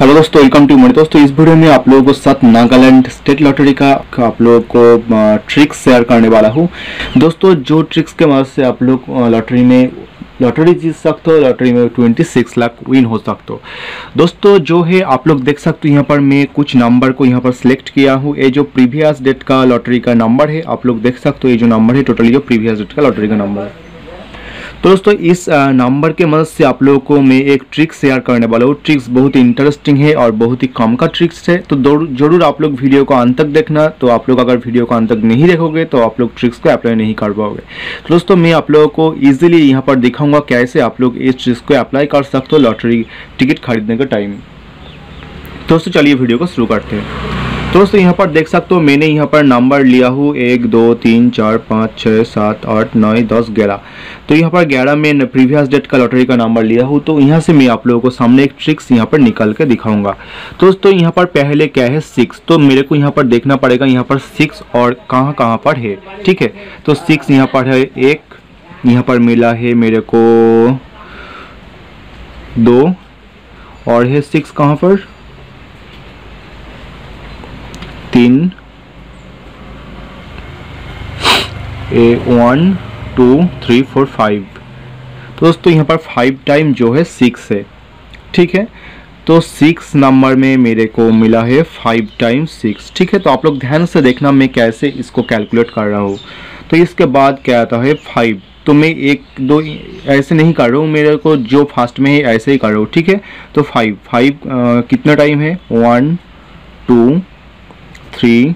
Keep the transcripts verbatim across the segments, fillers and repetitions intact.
Hello दोस्तों, welcome to मणि। दोस्तों, इस वीडियो में आप लोगों को साथ नागालैंड स्टेट लॉटरी का आप लोगों को ट्रिक्स शेयर करने वाला हूँ। दोस्तों, जो ट्रिक्स के मदद से आप लोग लॉटरी में लॉटरी जीत सकते हो, लॉटरी में छब्बीस लाख विन हो सकते हो। दोस्तों, जो है आप लोग देख सकते हो, यहाँ पर मैं कुछ नंबर को यहाँ पर सिलेक्ट किया हूँ। ये जो प्रीवियस डेट का लॉटरी का नंबर है, आप लोग देख सकते हो, ये जो नंबर है टोटली जो प्रीवियस डेट का लॉटरी का नंबर है। तो दोस्तों, इस नंबर के मदद से आप लोगों को मैं एक ट्रिक शेयर करने वाला हूँ। ट्रिक्स बहुत ही इंटरेस्टिंग है और बहुत ही कम का ट्रिक्स है, तो जरूर आप लोग वीडियो को अंत तक देखना। तो आप लोग अगर वीडियो को अंत तक नहीं देखोगे तो आप लोग ट्रिक्स को अप्लाई नहीं कर पाओगे। तो दोस्तों, मैं आप लोगों को ईजिली यहाँ पर दिखाऊंगा कैसे आप लोग इस ट्रिक्स को अप्लाई कर सकते हो लॉटरी टिकट खरीदने का टाइम। दोस्तों, चलिए वीडियो को शुरू करते हैं। तो दोस्तों, यहाँ पर देख सकते हो, मैंने यहाँ पर नंबर लिया हूँ एक दो तीन चार पाँच छः सात आठ नौ दस ग्यारह। तो यहाँ पर ग्यारह में प्रीवियस डेट का लॉटरी का नंबर लिया हूँ। तो यहाँ से मैं आप लोगों को सामने एक ट्रिक्स यहाँ पर निकल के दिखाऊंगा। तो दोस्तों, यहाँ पर पहले क्या है सिक्स, तो मेरे को यहाँ पर देखना पड़ेगा यहाँ पर सिक्स और कहाँ कहाँ पर है। ठीक है, तो सिक्स यहाँ पर है एक, यहाँ पर मिला है मेरे को दो, और है सिक्स कहाँ पर तीन, A one two three four five. तो दोस्तों, यहाँ पर फाइव टाइम जो है सिक्स है। ठीक है, तो सिक्स नंबर में मेरे को मिला है फाइव टाइम सिक्स। ठीक है, तो आप लोग ध्यान से देखना मैं कैसे इसको कैलकुलेट कर रहा हूँ। तो इसके बाद क्या आता है फाइव, तो मैं एक दो ऐसे नहीं कर रहा हूँ, मेरे को जो फास्ट में है ऐसे ही कर रहा हूँ। ठीक है, तो फाइव फाइव कितना टाइम है one two three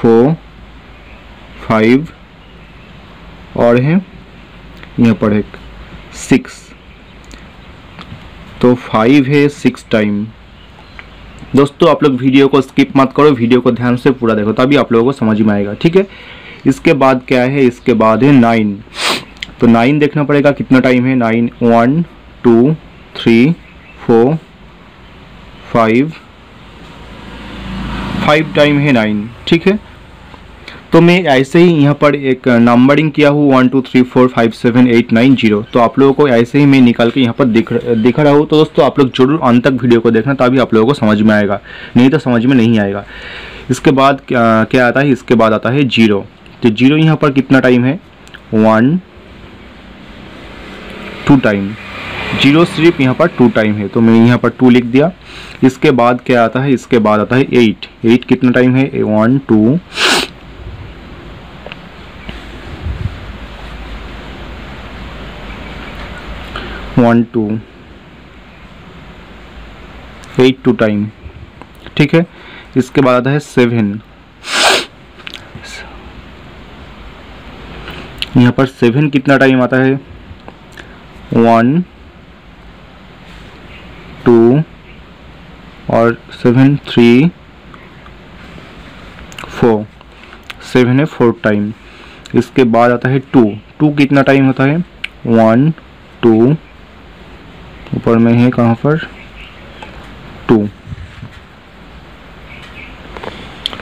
four five, और है यहाँ पर एक सिक्स। तो फाइव है सिक्स टाइम। दोस्तों, आप लोग वीडियो को स्किप मत करो, वीडियो को ध्यान से पूरा देखो, तभी आप लोगों को समझ में आएगा। ठीक है, इसके बाद क्या है, इसके बाद है नाइन। तो नाइन देखना पड़ेगा कितना टाइम है nine, one two three four five, five time है नाइन। ठीक है, तो मैं ऐसे ही यहाँ पर एक नंबरिंग किया हूँ one two three four five seven eight nine zero. तो आप लोगों को ऐसे ही मैं निकाल के यहाँ पर दिख दिखा रहा हूँ। तो दोस्तों, आप लोग जरूर अंत तक वीडियो को देखना, तभी आप लोगों को समझ में आएगा, नहीं तो समझ में नहीं आएगा। इसके बाद क्या, क्या आता है, इसके बाद आता है जीरो। तो जीरो यहाँ पर कितना टाइम है वन टू टाइम, जीरो सिर्फ यहाँ पर टू टाइम है, तो मैंने यहाँ पर टू लिख दिया। इसके बाद क्या आता है, इसके बाद आता है एट। एट कितना टाइम है one two one two eight two time. ठीक है, इसके बाद आता है सेवन, यहाँ पर सेवन कितना टाइम आता है वन टू और सेवन थ्री फोर, सेवन है फोर टाइम। इसके बाद आता है टू, टू कितना टाइम होता है वन टू, ऊपर में है कहाँ पर टू।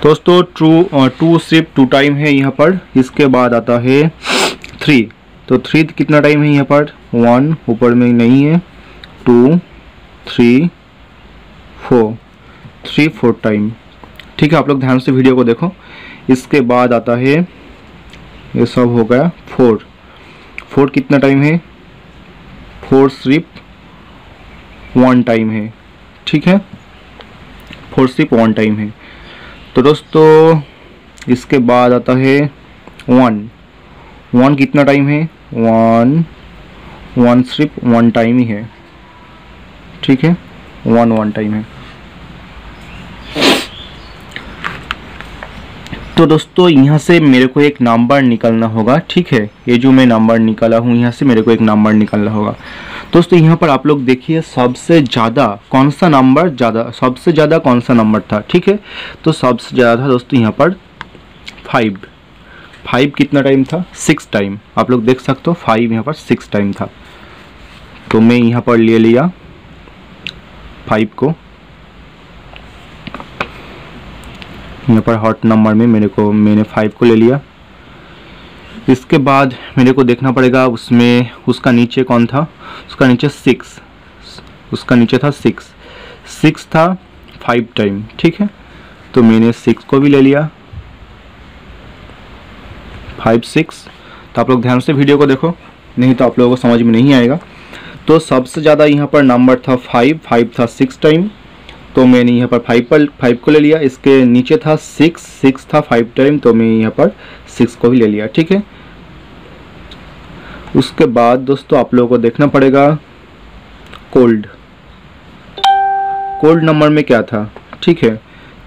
दोस्तों, टू टू सिर्फ टू टाइम है यहाँ पर। इसके बाद आता है थ्री, तो थ्री कितना टाइम है यहाँ पर वन, ऊपर में नहीं है two three four, three four time. ठीक है, आप लोग ध्यान से वीडियो को देखो। इसके बाद आता है ये सब हो गया फोर, फोर कितना टाइम है फोर सिर्फ वन टाइम है। ठीक है, फोर सिर्फ वन टाइम है। तो दोस्तों, इसके बाद आता है वन, वन कितना टाइम है वन, वन सिर्फ वन टाइम ही है। ठीक है, वन वन टाइम है। तो दोस्तों, यहाँ से मेरे को एक नंबर निकालना होगा। ठीक है, ये जो मैं नंबर निकाला हूँ, यहाँ से मेरे को एक नंबर निकालना होगा। दोस्तों, यहाँ पर आप लोग देखिए सबसे ज़्यादा कौन सा नंबर ज़्यादा, सबसे ज़्यादा कौन सा नंबर था। ठीक है, तो सबसे ज़्यादा था दोस्तों यहाँ पर फाइव। फाइव कितना टाइम था सिक्स टाइम, आप लोग देख सकते हो फाइव यहाँ पर सिक्स टाइम था। तो मैं यहाँ पर ले लिया फाइव को, यहाँ पर हॉट नंबर में मेरे को मैंने फाइव को ले लिया। इसके बाद मेरे को देखना पड़ेगा उसमें उसका नीचे कौन था, उसका नीचे सिक्स, उसका नीचे था सिक्स। सिक्स था फाइव टाइम, ठीक है, तो मैंने सिक्स को भी ले लिया, फाइव सिक्स। तो आप लोग ध्यान से वीडियो को देखो, नहीं तो आप लोगों को समझ में नहीं आएगा। तो सबसे ज़्यादा यहाँ पर नंबर था फाइव, फाइव था सिक्स टाइम, तो मैंने यहाँ पर फाइव पर फाइव को ले लिया। इसके नीचे था सिक्स, सिक्स था फाइव टाइम, तो मैं यहाँ पर सिक्स को भी ले लिया, ठीक है। उसके बाद दोस्तों आप लोगों को देखना पड़ेगा कोल्ड, कोल्ड नंबर में क्या था, ठीक है।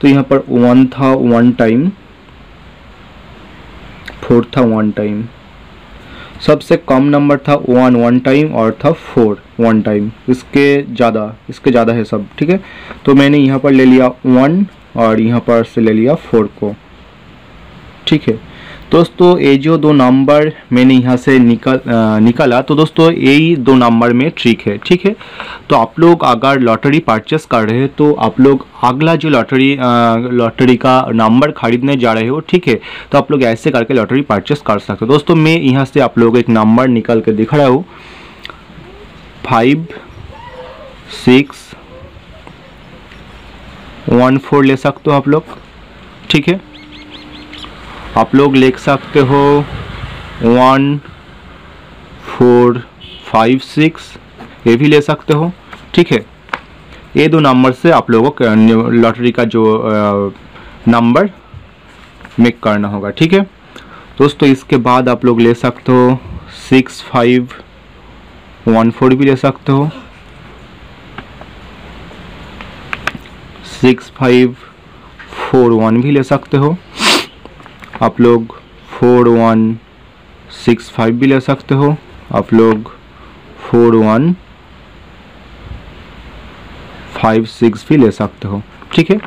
तो यहाँ पर वन था वन टाइम, फोर था वन टाइम, सबसे कम नंबर था वन वन टाइम और था फोर वन टाइम, इसके ज़्यादा इसके ज़्यादा है सब, ठीक है। तो मैंने यहाँ पर ले लिया वन और यहाँ पर से ले लिया फोर को, ठीक है। दोस्तों ये जो दो नंबर मैंने यहाँ से निकल आ, निकाला, तो दोस्तों यही दो नंबर में ट्रिक है, ठीक है। तो आप लोग अगर लॉटरी परचेस कर रहे हैं तो आप लोग अगला जो लॉटरी लॉटरी का नंबर खरीदने जा रहे हो, ठीक है, तो आप लोग ऐसे करके लॉटरी परचेस कर सकते हो। दोस्तों मैं यहाँ से आप लोग एक नंबर निकाल के दिखा रहा हूँ, फाइव सिक्स वन फोर ले सकते हो आप लोग, ठीक है। आप लोग ले सकते हो वन फोर फाइव सिक्स, ये भी ले सकते हो, ठीक है। ये दो नंबर से आप लोगों को लॉटरी का जो नंबर मेक करना होगा, ठीक है। दोस्तों इसके बाद आप लोग ले सकते हो सिक्स फाइव वन फोर भी ले सकते हो, सिक्स फाइव फोर वन भी ले सकते हो आप लोग, फोर वन सिक्स फाइव भी ले सकते हो आप लोग, फोर वन फाइव सिक्स भी ले सकते हो, ठीक है।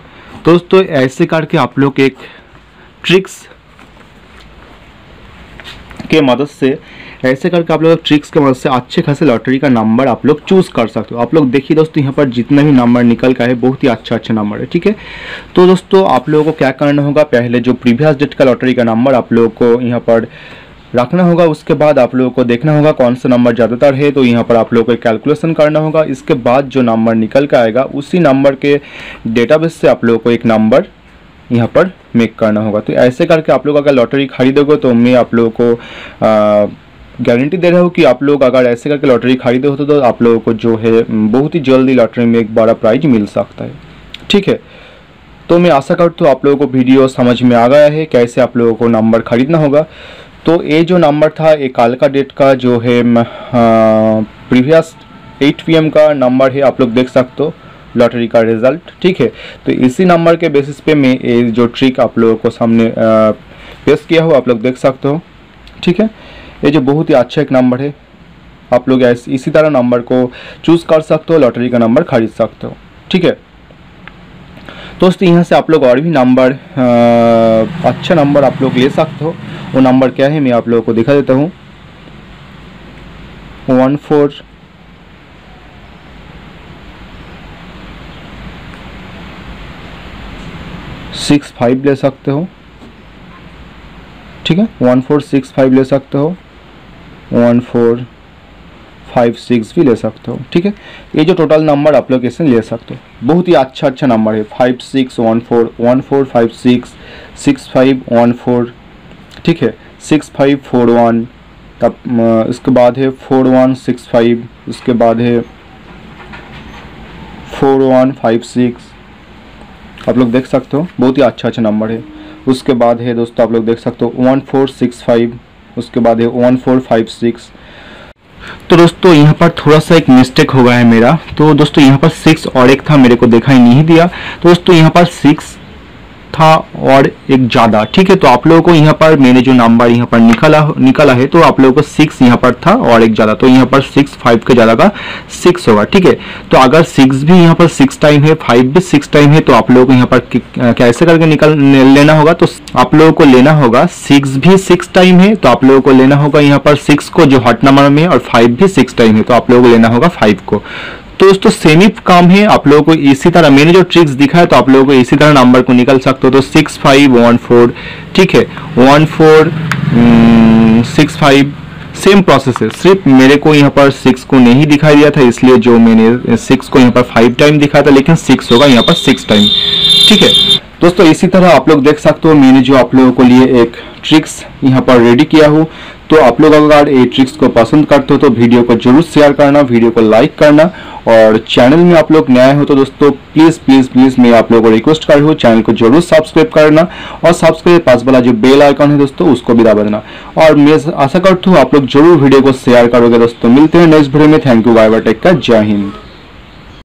दोस्तों ऐसे करके आप लोग एक ट्रिक्स के मदद से ऐसे करके आप लोग ट्रिक्स के मदद से अच्छे खासे लॉटरी का नंबर आप लोग चूज़ कर सकते हो। आप लोग देखिए दोस्तों यहाँ पर जितना भी नंबर निकल का है बहुत ही अच्छा अच्छा नंबर है, ठीक है। तो दोस्तों आप लोगों को क्या करना होगा, पहले जो प्रीवियस डेट का लॉटरी का नंबर आप लोगों को यहाँ पर रखना होगा। उसके बाद आप लोगों को देखना होगा कौन सा नंबर ज़्यादातर है, तो यहाँ पर आप लोगों को कैलकुलेशन करना होगा। इसके बाद जो नंबर निकल के आएगा उसी नंबर के डेटाबेस से आप लोगों को एक नंबर यहाँ पर मेक करना होगा। तो ऐसे करके आप लोग अगर लॉटरी खरीदोगे तो मैं आप लोगों को गारंटी दे रहा हूँ कि आप लोग अगर ऐसे करके लॉटरी खरीदे होते तो आप लोगों को जो है बहुत ही जल्दी लॉटरी में एक बड़ा प्राइज मिल सकता है, ठीक है। तो मैं आशा करता हूँ आप लोगों को वीडियो समझ में आ गया है कैसे आप लोगों को नंबर खरीदना होगा। तो ये जो नंबर था ये कल का डेट का जो है प्रीवियस एट पी एम का नंबर है, आप लोग देख सकते हो लॉटरी का रिजल्ट, ठीक है। तो इसी नंबर के बेसिस पे मैं ये जो ट्रिक आप लोगों को सामने पेश किया हो आप लोग देख सकते हो, ठीक है। ये जो बहुत ही अच्छा एक नंबर है, आप लोग ऐसे इसी तरह नंबर को चूज़ कर सकते हो, लॉटरी का नंबर खरीद सकते हो, ठीक है। दोस्तों यहाँ से आप लोग और भी नंबर अच्छा नंबर आप लोग ले सकते हो। वो नंबर क्या है मैं आप लोगों को दिखा देता हूँ, वन फोर सिक्स फाइव ले सकते हो, ठीक है, वन फोर सिक्स फाइव ले सकते हो, वन फोर फाइव सिक्स भी ले सकते हो, ठीक है। ये जो टोटल नंबर आप लोग इसमें ले सकते हो, बहुत ही अच्छा अच्छा नंबर है, five six one four, one four five six, six five one four, ठीक है, सिक्स फाइव फोर वन, तब इसके बाद है फोर वन सिक्स फाइव, इसके बाद है फोर वन फाइव सिक्स, आप लोग देख सकते हो बहुत ही अच्छा अच्छा नंबर है। उसके बाद है दोस्तों आप लोग देख सकते हो वन फोर सिक्स फाइव, उसके बाद है वन फोर फाइव सिक्स। तो दोस्तों यहाँ पर थोड़ा सा एक मिस्टेक हो गया है मेरा, तो दोस्तों यहाँ पर सिक्स और एक था, मेरे को दिखाई नहीं दिया। तो दोस्तों यहाँ पर सिक्स था और एक ज़्यादा, ठीक है। तो आप लोगों को यहाँ पर मैंने जो नंबर यहाँ पर निकाला निकाला है तो आप लोगों को सिक्स यहाँ पर था और एक ज़्यादा, तो यहाँ पर सिक्स फाइव के ज़्यादा का सिक्स होगा, ठीक है। तो अगर सिक्स भी यहाँ पर सिक्स टाइम है, फाइव भी सिक्स टाइम है, तो आप लोगों को यहाँ पर कैसे करके निकाल लेना होगा, तो आप लोगों को लेना होगा सिक्स भी सिक्स टाइम है, तो आप लोगों को लेना होगा यहाँ पर सिक्स को जो हॉट नंबर में, और फाइव भी सिक्स टाइम है तो आप लोगों को लेना होगा फाइव को। तो दोस्तों सेम ही काम है, आप लोगों को इसी तरह मैंने जो ट्रिक्स दिखाया तो आप लोगों को इसी तरह नंबर को निकल सकते हो। तो सिक्स फाइव वन फोर, ठीक है, one four six five, same process है, सिर्फ मेरे को यहाँ पर सिक्स को नहीं दिखाई दिया था इसलिए जो मैंने सिक्स को यहाँ पर फाइव टाइम दिखाया था लेकिन सिक्स होगा यहाँ पर सिक्स टाइम। ठीक है दोस्तों, इसी तरह आप लोग देख सकते हो मैंने जो आप लोगों को लिए एक ट्रिक्स यहाँ पर रेडी किया हो। तो आप लोग अगर ये ट्रिक्स को पसंद करते हो तो वीडियो को जरूर शेयर करना, वीडियो को लाइक करना, और चैनल में आप लोग नए हो तो दोस्तों प्लीज़ प्लीज़ प्लीज़ मैं आप लोगों को रिक्वेस्ट कर रहा हूँ चैनल को जरूर सब्सक्राइब करना और सब्सक्राइब पास वाला जो बेल आइकन है दोस्तों उसको भी दबा देना। और मैं आशा करता हूँ आप लोग जरूर वीडियो को शेयर करोगे। दोस्तों मिलते हैं नेक्स्ट वीडियो में। Thank you, bye bye, take care, जय हिंद।